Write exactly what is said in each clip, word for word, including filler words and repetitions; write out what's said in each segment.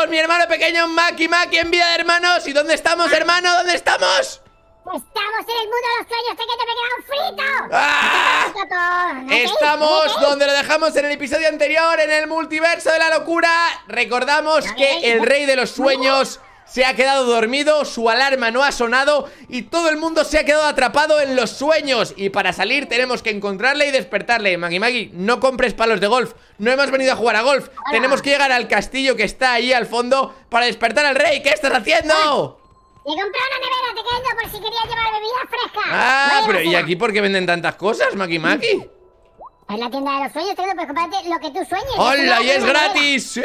con mi hermano pequeño Maki Maki en vida de hermanos. ¿Y dónde estamos, hermano? ¿Dónde estamos? Estamos en el mundo de los sueños, te he quedado frito. ¡Ah! Estamos donde lo dejamos en el episodio anterior, en el multiverso de la locura. Recordamos que el rey de los sueños se ha quedado dormido, su alarma no ha sonado y todo el mundo se ha quedado atrapado en los sueños. Y para salir tenemos que encontrarle y despertarle. Maggie Maggie, no compres palos de golf. No hemos venido a jugar a golf. Hola. Tenemos que llegar al castillo que está ahí al fondo para despertar al rey. ¿Qué estás haciendo? Le he comprado una nevera, te quedo, por si querías llevar bebidas frescas. Ah, pero ¿y aquí por qué venden tantas cosas, Maggie Maggie? Es la tienda de los sueños, te quedo, pues comprarte lo que tú sueñes. ¡Hola! ¡Y es gratis! ¡Sí!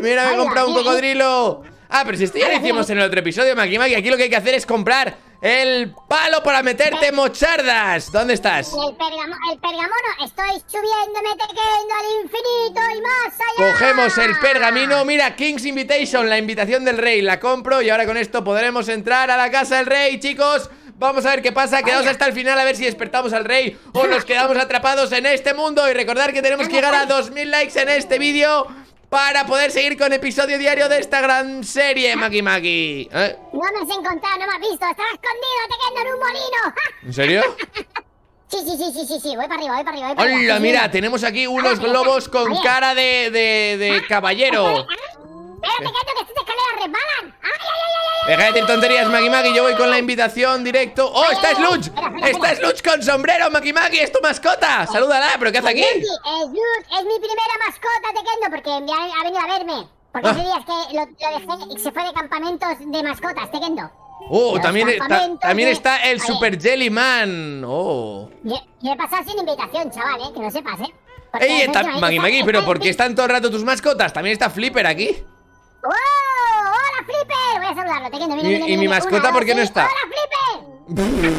Mira, me he comprado un cocodrilo. Ah, pero si esto ya lo hicimos en el otro episodio, Maggie Maggie. Aquí lo que hay que hacer es comprar el palo para meterte mochardas. ¿Dónde estás? El pergamono, el pergamono. Estoy subiéndome, te quedo, al infinito y más allá. Cogemos el pergamino. Mira, King's Invitation, la invitación del rey. La compro y ahora con esto podremos entrar a la casa del rey, chicos. Vamos a ver qué pasa, quedaos hasta el final a ver si despertamos al rey o nos quedamos atrapados en este mundo. Y recordar que tenemos que llegar a dos mil likes en este vídeo para poder seguir con episodio diario de esta gran serie, Maggie Maggie. ¿Eh? No me has encontrado, no me has visto. Estaba escondido, te quedo en un molino. ¿En serio? Sí, sí, sí, sí, sí, sí, voy para arriba, voy para arriba, voy para arriba. Hola, mira, tenemos aquí unos globos con cara de, de, de caballero. Espérate, quieto, que estas escaleras resbalan. ¡Ay, ay, ay, ay! Deja de decir tonterías, Maggie Maggie. Yo voy con la invitación directo. ¡Oh, está Sludge! ¡Está Sludge con sombrero, Maggie Maggie! ¡Es tu mascota! ¡Salúdala! ¿Pero qué hace aquí? Sludge es mi primera mascota, Tekendo, porque ha venido a verme. Porque ese día que lo dejé y se fue de campamentos de mascotas, Tekendo. ¡Oh! También está el Super Jellyman. ¡Oh! Yo he pasado sin invitación, chaval, ¿eh? Que no sepas, ¿eh? ¡Ey, Maggie Maggie! ¿Pero por qué están todo el rato tus mascotas? También está Flipper aquí. ¡Wow! ¡Hola, Flipper! Voy a saludarlo, Tekendo. Mira, mira, ¿Y mira, mi mascota por qué no está? ¡Hola, Flipper!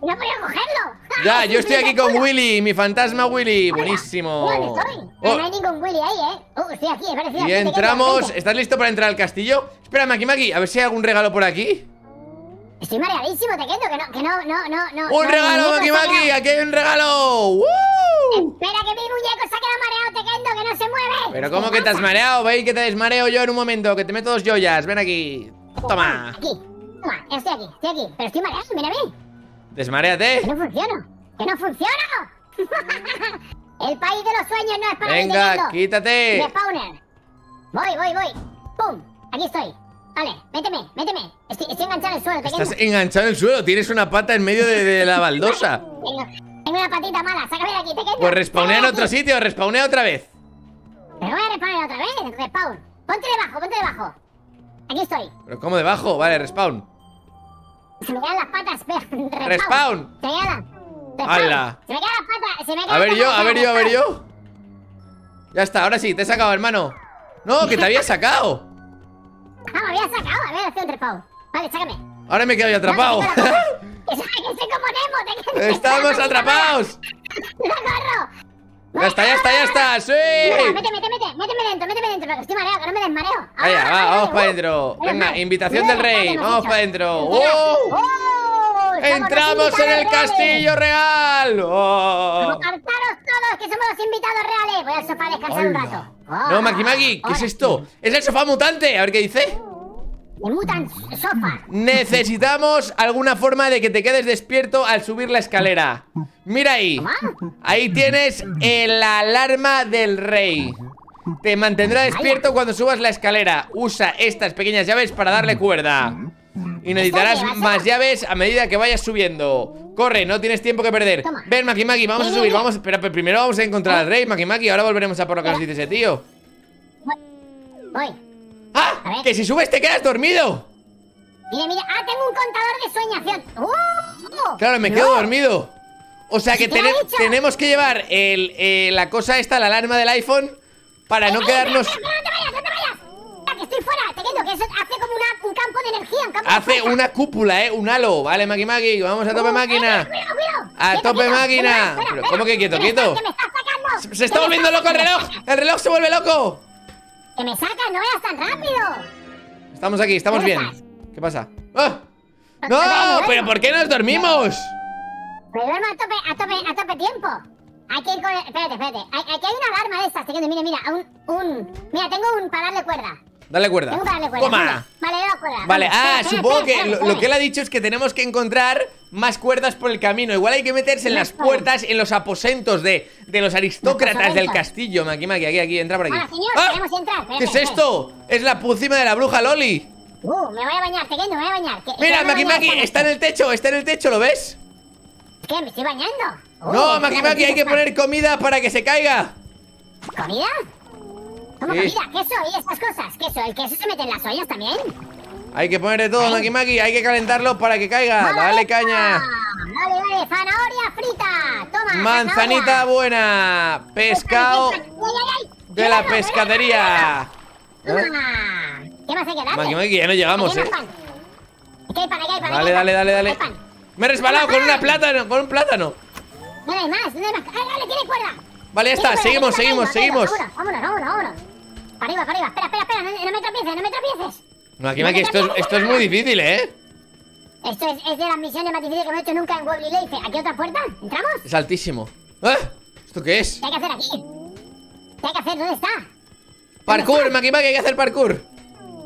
¡No podía cogerlo! Ya, yo estoy aquí con Willy, mi fantasma Willy. Hola. Buenísimo. ¿Dónde estoy? Oh. No hay ningún Willy ahí, ¿eh? Oh, estoy aquí, parecido. Y entramos. ¿Estás listo para entrar al castillo? Espera, Maggie Maggie, a ver si hay algún regalo por aquí. Estoy mareadísimo, Tekendo, que no, que no, no, no, no. ¡Un no, regalo, Maggie Maggie! ¡Aquí hay un regalo! ¡Woo! Espera, que mi muñeco se ha quedado mareado, Tekendo, que no se mueve. Pero ¿cómo que te has mareado? Veis que te desmareo yo en un momento, que te meto dos joyas. Ven aquí. Toma. Aquí. Toma, estoy aquí, estoy aquí. Pero estoy mareado, mira, mira. Desmaréate. Que no funciona. Que no funciona. El país de los sueños no es para mí. Venga, quítate. Spawner. Voy, voy, voy. Pum. Aquí estoy. Vale, méteme, méteme. Estoy, estoy enganchado en el suelo, Tekendo. Estás enganchado en el suelo. Tienes una pata en medio de, de la baldosa. Venga. Tengo una patita mala, sácame de aquí, Tekendo. Pues respawnea en otro sitio, respawnea otra vez. Pero voy a respawnear otra vez, respawn. Ponte debajo, ponte debajo. Aquí estoy. Pero ¿cómo debajo? Vale, respawn. Se me quedan las patas, respawn. Respawn. Se me quedan las... Se me quedan las patas, se me quedan. A ver yo, a ver yo, a ver yo. Ya está, ahora sí, te he sacado, hermano. No, que te había sacado. Ah, me había sacado, a ver, hacer un respawn. Vale, sácame. Ahora me quedo yo atrapado. ¡Estamos atrapados! ¡No corro! ¡Ya está, ya está, ya está! ¡Sí! Mira, ¡Mete, mete, mete! ¡Méteme dentro, méteme dentro! Porque estoy mareado, que no me desmareo. Vaya, va, vamos para adentro. Venga, invitación del rey. Vamos para adentro. ¡Oh! ¡Entramos en el castillo real! ¡Oh! ¡Apartaros todos, que somos los invitados reales! Voy al sofá a descansar un rato. No, Maggie Maggie, ¿qué es esto? ¡Es el sofá mutante! A ver qué dice. Mutan sopa. Necesitamos alguna forma de que te quedes despierto al subir la escalera. Mira ahí. Ahí tienes la alarma del rey. Te mantendrá despierto cuando subas la escalera. Usa estas pequeñas llaves para darle cuerda. Y necesitarás más llaves a medida que vayas subiendo. Corre, no tienes tiempo que perder. Ven, Maggie Maggie, vamos a subir. Vamos, espera, pero primero vamos a encontrar al rey, Maggie Maggie. Ahora volveremos a por lo que nos dice ese tío. Voy. ¡Ah! ¡Que si subes te quedas dormido! Mira, mira, ah, tengo un contador de soñación. ¡Oh! Claro, me no. quedo dormido. O sea que te ten tenemos que llevar el, eh, la cosa esta, la alarma del iPhone, para eh, no eh, quedarnos... Espera, espera, no te vayas, no te vayas. Mira, que estoy fuera, te quedo, que eso hace como una, un campo de energía, un campo Hace de una cúpula, eh, un halo. Vale, Maggie Maggie, vamos a tope uh, máquina. Eh, cuidado, cuidado. A quieto, tope quieto, máquina. Espera, espera, ¿cómo que quieto, que quieto? Me está, que me está se, se está volviendo loco el reloj. El reloj se vuelve loco. ¡Que me sacas! ¡No vayas tan rápido! Estamos aquí, estamos bien. Estás? ¿Qué pasa? ¡Ah! ¡No! Pero, ¿pero por qué nos dormimos? Me duermo a tope, a tope, a tope tiempo. Hay que ir con... Espérate, espérate. Aquí hay, hay una alarma de estas. Mira, mira, un, un... Mira, tengo un para darle cuerda. Dale cuerda. Tengo que darle cuerda. Toma. Vale, le doy cuerda. Vale, ah, espera, supongo espera, que espera, lo, lo que él ha dicho es que tenemos que encontrar más cuerdas por el camino. Igual hay que meterse en las puertas, en los aposentos de, de los aristócratas del castillo. Maki, maki, aquí, aquí, entra por aquí. Bueno, señor, ¡ah! Queremos entrar. Espera, ¿qué espera, es esto? Es la pócima de la bruja Loli. Uh, me voy a bañar, Tekendo, me voy a bañar. Mira, Maki, Maki, está en el techo, está en el techo, ¿lo ves? ¿Qué? ¿Me estoy bañando? Uh, no, Maki, Maki, hay que poner comida para que se caiga. ¿Comida? ¿Cómo sí. comida? ¿Queso y esas cosas? ¿Queso? ¿El queso se mete en las ollas también? Hay que poner de todo, Maki Maki. Hay que calentarlo para que caiga. Vale, dale caña. Vale, vale. Zanahoria frita. Toma. Manzanita zanahoria. buena. Pescado de la pescadería. ¿Eh? ¿Qué más hay que darle? Maki Maki, ya no llegamos, ¿eh? ¿Qué hay pan? ¿Qué hay pan? Dale, dale, dale, dale. Me he resbalado con una plátano, con un plátano. No hay más, no hay más. Dale, tiene cuerda. Vale, ya está. Seguimos, seguimos, seguimos. Vámonos, vámonos, vámonos. Para arriba, para arriba. Espera, espera, espera. No, no me tropieces, no me tropieces. No, aquí, no aquí, esto, esto es muy difícil, ¿eh? Esto es, es de las misiones más difíciles que hemos hecho nunca en Wobbly Life. ¿Aquí otra puerta? ¿Entramos? Es altísimo. ¿Eh? ¿Esto qué es? ¿Qué hay que hacer aquí? ¿Qué hay que hacer? ¿Dónde está? Parkour, Maki Maki, hay que hacer parkour.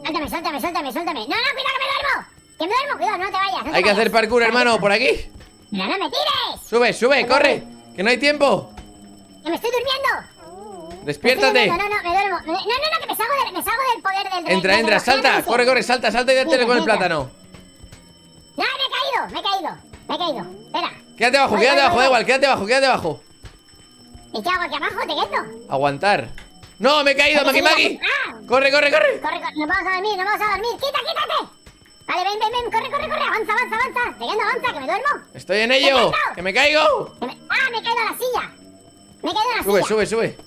Suéltame, suéltame, suéltame, suéltame. No, no, cuidado, que me duermo. Que me duermo, cuidado, no te vayas. No te hay que vayas. hacer parkour, hermano, por aquí. No, no me tires. Sube, sube, corre. Que no hay tiempo. Que me estoy durmiendo. Despiértate. No, no, no, me duermo. No, no, no, que me salgo, de, me salgo del poder del dragón. Entra, entra, salta, corre, corre, salta, salta y dátele con el plátano. No, me he caído, me he caído, me he caído. Espera. Quédate abajo, quédate abajo, da igual, quédate abajo, quédate abajo. ¿Y qué hago aquí abajo? ¿Te quedo? Aguantar. No, me he caído, Maki Maki. Corre, corre, corre. Corre, nos vamos a dormir, nos vamos a dormir. Quita, quítate. Vale, ven, ven, ven, corre, corre, corre. Avanza, avanza, avanza. Te quedo, avanza, que me duermo. Estoy en ello. Que me caigo. Ah, me he caído a la silla. Me he caído a la silla. Sube, sube, sube.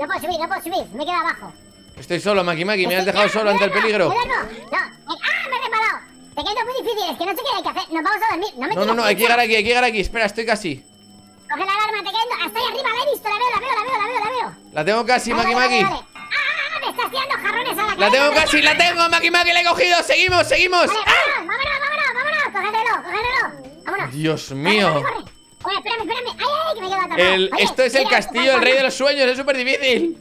No puedo subir, no puedo subir, me quedo abajo. Estoy solo, Maki Maki, me has dejado solo ante el peligro. No, no, no, ah, me he reparado. Te quedo muy difícil, es que no sé qué hay que hacer. Nos vamos a dormir, no me No, no, no, hay que llegar aquí, hay que llegar aquí, espera, estoy casi. Coge la alarma, te quedo, hasta ahí arriba, la he visto, la veo, la veo, la veo, la veo, la veo. La tengo casi, Maki Maki. Ah, me estás tirando jarrones a la cara. La tengo casi, la tengo, Maki Maki, la he cogido, seguimos, seguimos. Vámonos, vámonos, vámonos, vámonos, cógelo, cógelo. Dios mío. Oye, espérame, espérame. Ay, ay, que me he quedado atrapado. El, Oye, esto es mira, el castillo, el rey de los sueños, es súper difícil.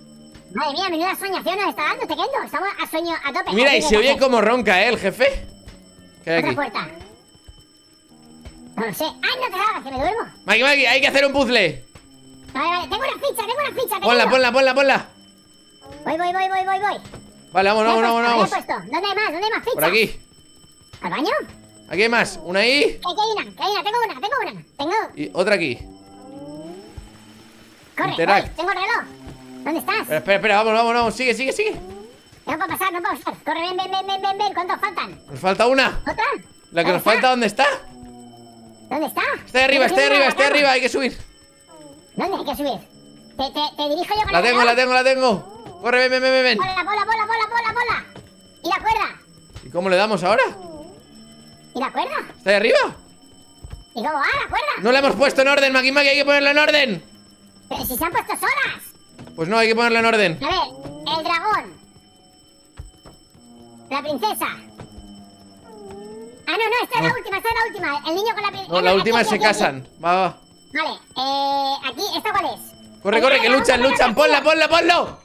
Madre mía, menuda soñación nos está dando, Tekendo. Estamos a sueño a tope. Mira, y se oye como ronca, ¿eh? El jefe. ¿Qué hay Otra aquí? puerta. No lo sé. Ay, no te hagas, que me duermo. Maki, Maki, hay que hacer un puzzle. Vale, vale, tengo una ficha, tengo una ficha. Ponla, ponla, ponla, ponla. Voy, voy, voy, voy, voy, voy. Vale, vamos, vamos, vamos, vamos. ¿Dónde hay más? ¿Dónde hay más fichas? Por aquí. ¿Al baño? Aquí hay más, una ahí. Aquí hay una, que hay una, tengo una, tengo una. Tengo. Y otra aquí. Corre, Interact. Voy, tengo el reloj. ¿Dónde estás? Espera, espera, espera, vamos, vamos, vamos, sigue, sigue, sigue. No puedo pasar, no puedo pasar. Corre, ven, ven, ven, ven, ven, ¿cuántos faltan? Nos falta una. ¿Otra? La que nos está? falta, ¿dónde está? ¿Dónde está? Está de arriba, está de arriba, está de arriba, hay que subir. ¿Dónde hay que subir? Te, te, te dirijo yo con la el tengo, reloj. La tengo, la tengo. Corre, ven, ven, ven, ven. Bola, bola, bola, bola, bola, bola. Y la cuerda. ¿Y cómo le damos ahora? ¿Y la cuerda? ¿Está ahí arriba? ¿Y cómo va la cuerda? No la hemos puesto en orden, Maki Maki, hay que ponerla en orden. Pero si se han puesto solas. Pues no, hay que ponerla en orden. A ver, el dragón. La princesa. Ah, no, no, esta no. es la última, esta es la última. El niño con la princesa. No, la última aquí, se aquí, casan. Aquí. Va, va. Vale, eh, aquí, ¿esta cuál es? Corre, corre, que luchan, luchan. Ponla, ponla, ponlo.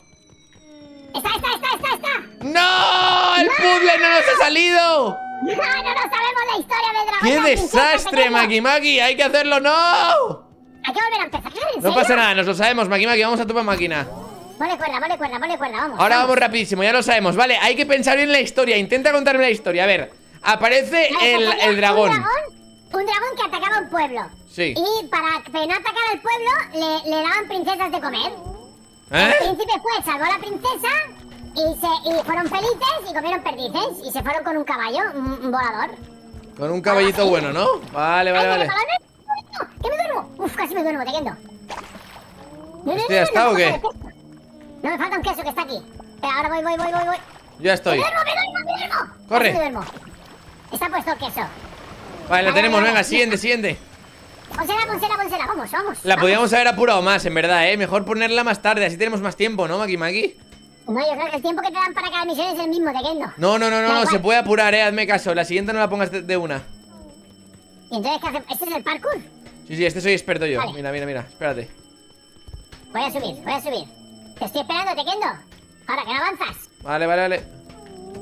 Está, está, está, está, está. ¡No! ¡El puzzle no nos ha salido! No, no, no sabemos la historia del dragón. ¡Qué desastre, Maki Maki! ¡Hay que hacerlo, no! Hay que volver a empezar. No pasa nada, nos lo sabemos, Maki Maki. Vamos a tu máquina. Ponle cuerda, ponle cuerda, ponle cuerda, vamos. Ahora vamos rapidísimo, ya lo sabemos. Vale, hay que pensar bien la historia. Intenta contarme la historia. A ver, aparece el, el dragón. Un dragón. Un dragón que atacaba un pueblo. Sí. Y para que no atacara al pueblo, le, le daban princesas de comer. ¿Eh? El príncipe fue, salvó a la princesa. Y, se, y fueron felices y comieron perdices y se fueron con un caballo, un volador. Con un caballito ah, bueno, ¿no? Vale, vale, vale. ¿Qué me duermo? Uf, casi me duermo, Tekendo. No, no, ¿Ya no, está no, o qué? No, me falta un queso que está aquí. Pero ahora voy, voy, voy, voy, voy. Ya estoy. ¡Me duermo, me duermo, me duermo! ¡Corre! Me duermo. Está puesto el queso. Vale, la tenemos, venga, siguiente, siguiente. Ponsela, ponsela, ponsela, vamos, vamos. La vamos. Podíamos haber apurado más, en verdad, ¿eh? Mejor ponerla más tarde, así tenemos más tiempo, ¿no, Maki Maki? No, yo creo que el tiempo que te dan para cada misión es el mismo, Tekendo. No, no, no, no, no se puede apurar, eh, hazme caso. La siguiente no la pongas de, de una. ¿Y entonces qué hacemos? ¿Este es el parkour? Sí, sí, este soy experto yo. Vale. Mira, mira, mira, espérate. Voy a subir, voy a subir. Te estoy esperando, Tekendo. Ahora, que no avanzas. Vale, vale, vale.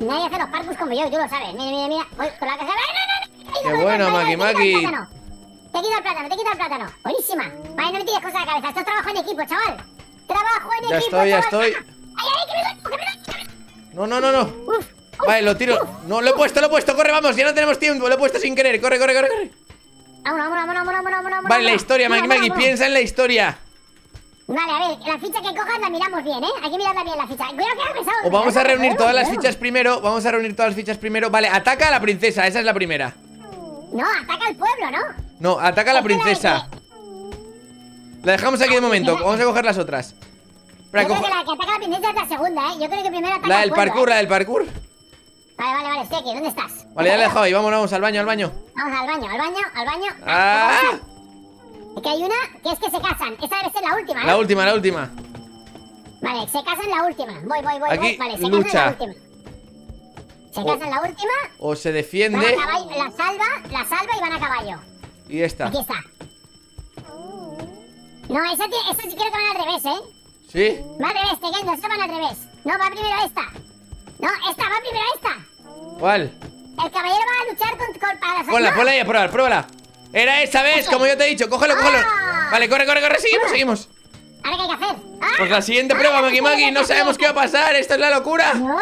Nadie hace los parkours como yo y tú lo sabes. Mira, mira, mira. Voy con la caja. ¡No, no, no! ¡Qué bueno, Maki Maki! Te quito el plátano, te quito el plátano. Buenísima. Vale, no me tires cosas a la cabeza. Esto es trabajo en equipo, chaval. Trabajo en ya equipo. Ya estoy, ya estoy. ¡Ay, ay, que me doy! ¡Que me doy! No, no, no, no. Uf, uf, vale, lo tiro. Uf, no, lo he puesto, lo he puesto. Corre, vamos. Ya no tenemos tiempo. Lo he puesto sin querer. Corre, corre, corre, corre. Vámonos, vámonos, vámonos, vámonos. Vale, la historia, Maki Maki. Piensa en la historia. Vale, a ver, la ficha que cojas la miramos bien, ¿eh? Hay que mirarla bien la ficha. Cuidado que ha pesado. O vamos a reunir todas las fichas primero. Vamos a reunir todas las fichas primero. Vale, ataca a la princesa, esa es la primera. No, ataca al pueblo, ¿no? No, ataca a la princesa. La dejamos aquí de momento, vamos a coger las otras. Yo creo que la que ataca a la princesa es la segunda, ¿eh? Yo creo que primero ataca al pueblo. La del parkour, la del parkour. Vale, vale, vale, estoy aquí, ¿dónde estás? Vale, ya la he dejado ahí, vámonos, vamos, al baño, al baño. Vamos al baño, al baño, al baño. ¡Ah! Es que hay una que es que se casan. Esa debe ser la última, ¿no? La última, la última. Vale, se casan la última. Voy, voy, voy. Aquí voy. Vale, se lucha. Casan la última. Se o, casan la última. O se defiende. Caballo, la salva, la salva y van a caballo. Y esta. Aquí está. No, esa, esa sí creo que van al revés, ¿eh? ¿Sí? Va al revés, Tekendo, esa van al revés. No, va primero esta. No, esta, va primero esta. ¿Cuál? El caballero va a luchar con, con para las ponla, ponla ahí, pruébala, pruébala. Era esa vez, como yo te he dicho, cógelo, cógelo. ¡Oh! Vale, corre, corre, corre, seguimos, seguimos. Ahora qué hay que hacer. ¡Ah! Pues la siguiente prueba, Maki Maki, no sabemos qué va a pasar, esto es la locura. No,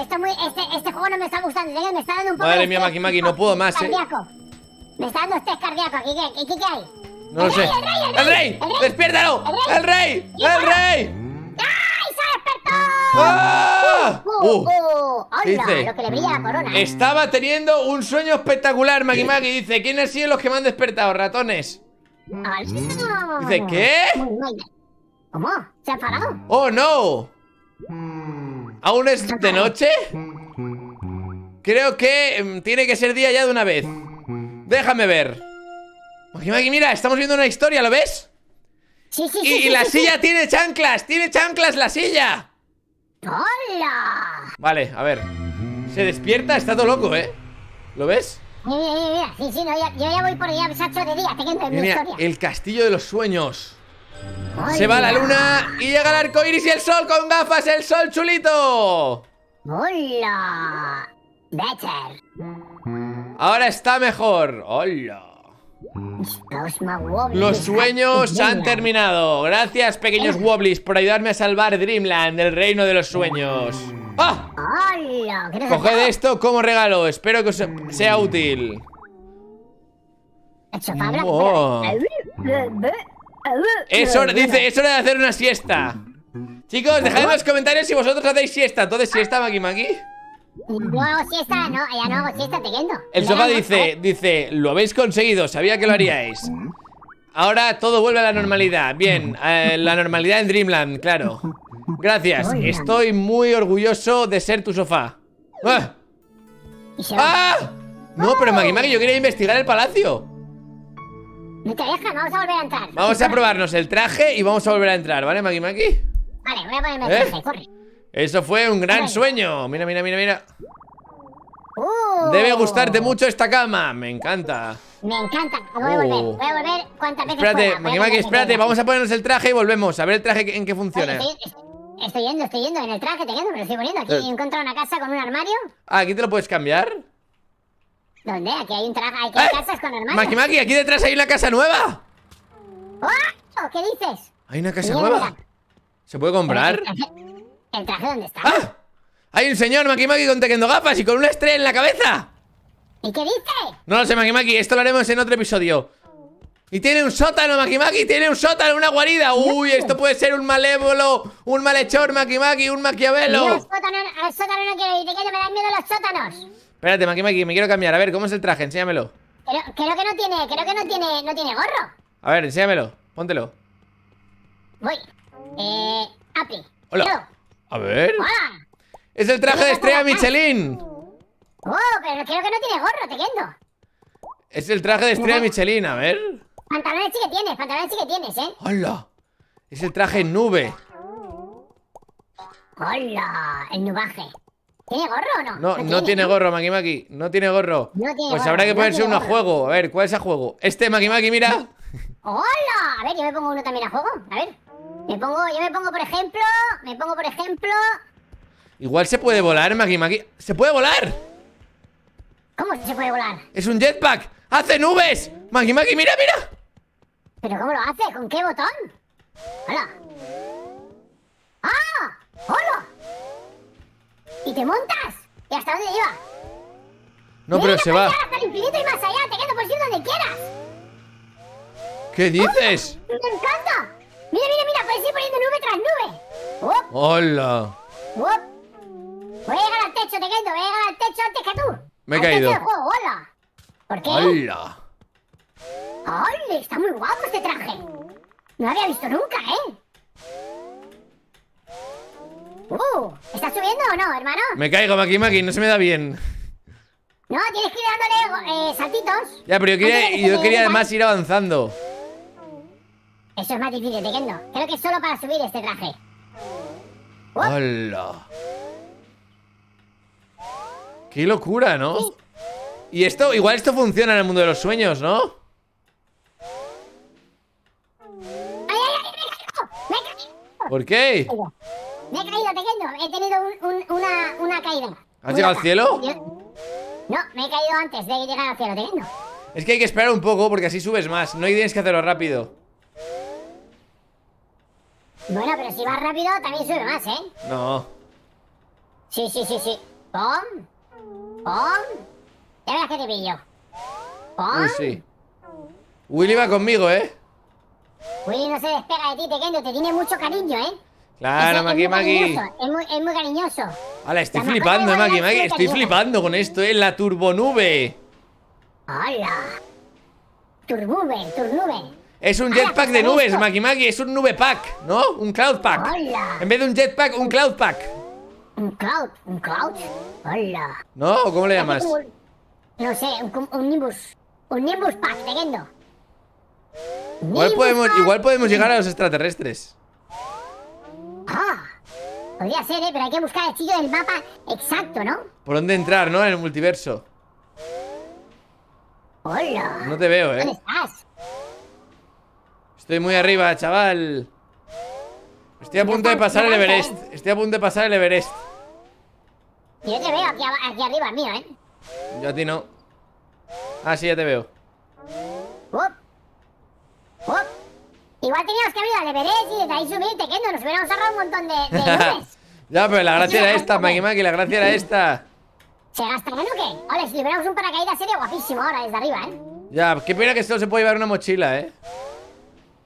esto muy, este, este juego no me está gustando, me está dando un poco. Madre mía, Maki Maki, no puedo más, cardíaco. eh. Me está dando estrés cardíaco, aquí, ¿qué, aquí, ¿qué hay? No lo sé. El rey, el rey, el rey, el rey. Despiértalo, el rey, el rey. ¡Ay, se despertó! ¡Uh! ¡Uh! ¡Uh! Dice, lo que le brilla la corona. Estaba teniendo un sueño espectacular, Maki Maki. Dice, ¿quiénes han sido los que me han despertado, ratones? Oh, dice, ¿qué? ¿Cómo? ¿Se ha enfadado? ¡Oh, no! ¿Aún es de noche? Creo que tiene que ser día ya de una vez. Déjame ver. Maki Maki, mira, estamos viendo una historia, ¿lo ves? Sí, sí, y, sí, y la sí, silla sí. tiene chanclas, tiene chanclas la silla. ¡Hola! Vale, a ver. Se despierta, está todo loco, ¿eh? ¿Lo ves? Mira, mira, mira. Sí, sí, no, yo, yo ya voy por allá, se ha hecho de día, te quedo en mi historia. El castillo de los sueños. Hola. Se va la luna y llega el arco iris y el sol con gafas, el sol chulito. ¡Hola! Better. Ahora está mejor. ¡Hola! Los sueños han terminado. Gracias, pequeños Wobblies, por ayudarme a salvar Dreamland, el reino de los sueños. ¡Ah! Coged esto como regalo. Espero que os sea útil. Oh. Es hora, dice, es hora de hacer una siesta. Chicos, dejad en los comentarios si vosotros hacéis siesta. ¿Todo es siesta, Maki Maki? No hago siesta, no, ya no hago siesta, Tekendo. El sofá dice, dice, lo habéis conseguido, sabía que lo haríais. Ahora todo vuelve a la normalidad. Bien, eh, la normalidad en Dreamland, claro. Gracias, estoy muy orgulloso de ser tu sofá. ¡Ah! ¡Ah! No, pero Maki Maki, yo quería investigar el palacio. No te dejan, vamos a volver a entrar. Vamos a probarnos el traje y vamos a volver a entrar, ¿vale, Maki Maki? Vale, voy a ponerme el traje, corre. Eso fue un gran sueño. Mira, mira, mira, mira. Uh, Debe gustarte mucho esta cama. Me encanta. Me encanta. Voy a volver. Uh. Voy a volver cuantas veces espérate, pueda. Maki Maki, espérate. Vamos a ponernos el traje y volvemos. A ver el traje en qué funciona. Oye, estoy, estoy yendo, estoy yendo en el traje, te quedo, me lo estoy poniendo. Aquí he encontrado una casa con un armario. Ah, aquí te lo puedes cambiar. ¿Dónde? Aquí hay un traje. Aquí hay ¿Eh? casas con armarios. Maki Maki, aquí detrás hay una casa nueva. ¡Oh! ¿Qué dices? ¿Hay una casa nueva? Mira. ¿Se puede comprar? ¿El traje dónde está? ¡Ah! Hay un señor, Maki Maki, con Tekendo gafas y con una estrella en la cabeza. ¿Y qué dice? No lo sé, Maki Maki, esto lo haremos en otro episodio. Y tiene un sótano, Maki Maki, tiene un sótano, una guarida. Uy, esto puede ser un malévolo, un malhechor, Maki Maki, un maquiavelo. No, al sótano, al sótano no quiero ir, Tekendo, me dan miedo los sótanos. Espérate, Maki Maki, me quiero cambiar. A ver, ¿cómo es el traje? Enséñamelo. Creo, creo que no tiene, creo que no tiene, no tiene gorro. A ver, enséñamelo, póntelo. Voy. Eh, Api. Hola. Yo. A ver. Hola. Es el traje de estrella Michelin. Oh, pero creo que no tiene gorro, Tekendo. Es el traje de estrella Michelin, a ver. Pantalones sí que tienes, pantalones sí que tienes, ¿eh? Hola. Es el traje nube. Hola, el nubaje. ¿Tiene gorro o no? No, no, no tiene gorro, Maki Maki. No tiene gorro. No tiene pues gorro, habrá que no ponerse uno gorro. a juego. A ver, ¿cuál es a juego? Este, Maki Maki, mira. Hola. A ver, yo me pongo uno también a juego. A ver. Me pongo, yo me pongo por ejemplo, me pongo por ejemplo Igual se puede volar, Maki Maki. ¡Se puede volar! ¿Cómo se puede volar? ¡Es un jetpack! ¡Hace nubes! ¡Maki Maki, mira, mira! ¿Pero cómo lo hace? ¿Con qué botón? ¡Hola! ¡Ah! ¡Hola! ¿Y te montas? ¿Y hasta dónde lleva? No, pero se va hasta el infinito y más allá. Te quedo por ir donde quieras. ¿Qué dices? ¡Me encanta! ¡Mira, mira, mira! Puedes ir poniendo nube tras nube. ¡Oh! ¡Hola! ¡Oh! Voy a llegar al techo, te quedo. Voy a llegar al techo antes que tú. Me he caído. ¡Hola! ¿Por qué? ¡Hola! ¡Hola! Está muy guapo este traje. No lo había visto nunca, ¿eh? ¡Uh! ¿Estás subiendo o no, hermano? Me caigo, Maki Maki. No se me da bien. No, tienes que ir dándole eh, saltitos. Ya, pero yo quería, que yo quería además ir avanzando. Eso es más difícil, Tekendo. Creo que es solo para subir este traje. ¡Hola! ¡Qué locura!, ¿no? Sí. Y esto, igual esto funciona en el mundo de los sueños, ¿no? ¡Ay, ay, ay! ¡Me he caído! ¿Por qué? Me he caído, Tekendo. He tenido un, un, una, una caída. ¿Has llegado al cielo? Yo... No, me he caído antes de llegar al cielo, Tekendo. Es que hay que esperar un poco porque así subes más. No tienes que hacerlo rápido. Bueno, pero si vas rápido también sube más, ¿eh? No. Sí, sí, sí, sí. ¡Pum! ¡Pum! Ya verás que te pillo. ¡Pum! Uy, sí. Willy va conmigo, ¿eh? Willy no se despega de ti, Tekendo. Te tiene mucho cariño, ¿eh? Claro, Maki Maki. Es muy, es muy cariñoso. Ala, estoy la flipando, eh, Maki Maki. Estoy flipando con esto, eh. La turbonube. Hola. Turbube, turbube. Es un jetpack de nubes, esto. Maki Maki. Es un nube pack, ¿no? Un cloud pack. Hola. En vez de un jetpack, un cloud pack. Un cloud, un cloud. Hola. ¿No? ¿O cómo le llamas? Un, no sé, un, un nimbus. Un nimbus pack, Tekendo. Igual podemos, igual podemos llegar a los extraterrestres. Ah, podría ser, ¿eh? Pero hay que buscar el sitio del mapa exacto, ¿no? Por dónde entrar, ¿no? En el multiverso. Hola. No te veo, ¿eh? ¿Dónde estás? Estoy muy arriba, chaval. Estoy a punto de pasar el Everest. Estoy a punto de pasar el Everest. Yo te veo aquí, aquí arriba, mío, ¿eh? Yo a ti no. Ah, sí, ya te veo. Up. Up. Igual teníamos que abrir al Everest y desde ahí subir, Tekendo. Nos hubiéramos ahorrado un montón de, de nubes. Ya, pero la gracia era esta, Maki Maki. La gracia era esta. ¿Se gastarán o qué? Ole, si tuviéramos un paracaídas sería guapísimo ahora desde arriba, ¿eh? Ya, qué pena que solo se puede llevar una mochila, ¿eh?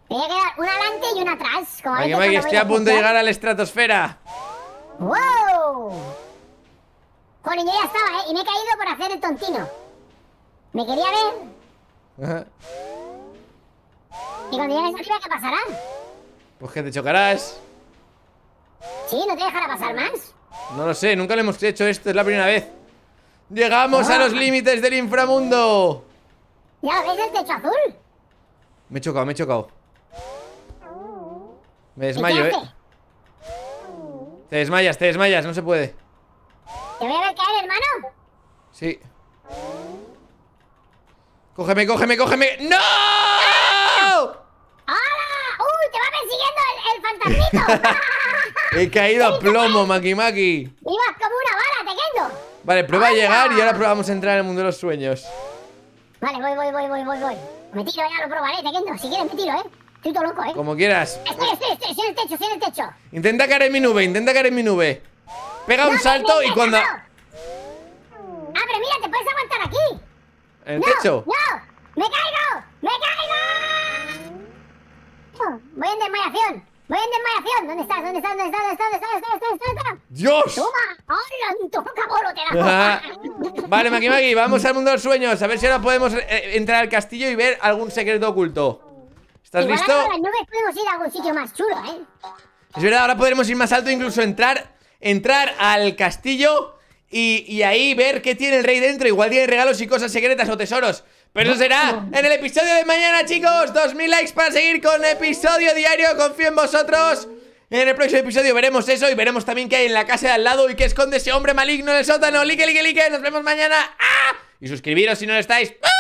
Tiene que quedar una adelante y una atrás. Como Maki Maki, estoy a punto de llegar a la estratosfera. ¡Wow! Jolín, yo ya estaba, ¿eh? Y me he caído por hacer el tontino. Me quería ver. Ajá. ¿Y cuando llegues arriba qué pasará? Pues que te chocarás. ¿Sí? ¿No te dejará pasar más? No lo sé, nunca lo hemos hecho esto, es la primera vez. ¡Llegamos oh. a los límites del inframundo! ¿Ya ves el techo azul? Me he chocado, me he chocado. Me desmayo, ¿eh? Te desmayas, te desmayas, no se puede. ¿Te voy a ver caer, hermano? Sí. Cógeme, cógeme, cógeme. ¡No! He caído a plomo, Maki Maki. Ibas como una bala, Tekendo. Vale, prueba a llegar y ahora probamos a entrar en el mundo de los sueños. Vale, voy, voy, voy, voy, voy, voy. Me tiro, ya lo probaré, Tekendo. Si quieres me tiro, eh. Estoy todo loco, eh. Como quieras. Estoy, estoy, estoy, estoy en el techo, estoy en el techo. Intenta caer en mi nube, intenta caer en mi nube. Pega un salto y cuando... Ah, pero mira, te puedes aguantar aquí. ¿En el techo? No, me caigo, me caigo. Voy en desmayación. Voy en desmayación. ¿Dónde estás? ¿Dónde estás? ¿Dónde estás? ¿Dónde estás? ¿Dónde estás? ¿Dónde estás? ¿Dónde estás? ¡Dios! ¡Toma! ¡Hola! Vale, Maki Maki, vamos al mundo de los sueños. A ver si ahora podemos eh, entrar al castillo y ver algún secreto oculto. ¿Estás Igual listo? Ahora con las nubes podemos ir a algún sitio más chulo, ¿eh? Es verdad, ahora podremos ir más alto e incluso entrar, entrar al castillo y, y ahí ver qué tiene el rey dentro. Igual tiene regalos y cosas secretas o tesoros. Pero eso será en el episodio de mañana, chicos. Dos mil likes para seguir con episodio diario. Confío en vosotros. En el próximo episodio veremos eso y veremos también qué hay en la casa de al lado y qué esconde ese hombre maligno en el sótano. Like, like, like. Nos vemos mañana. ¡Ah! Y suscribiros si no lo estáis. ¡Ah!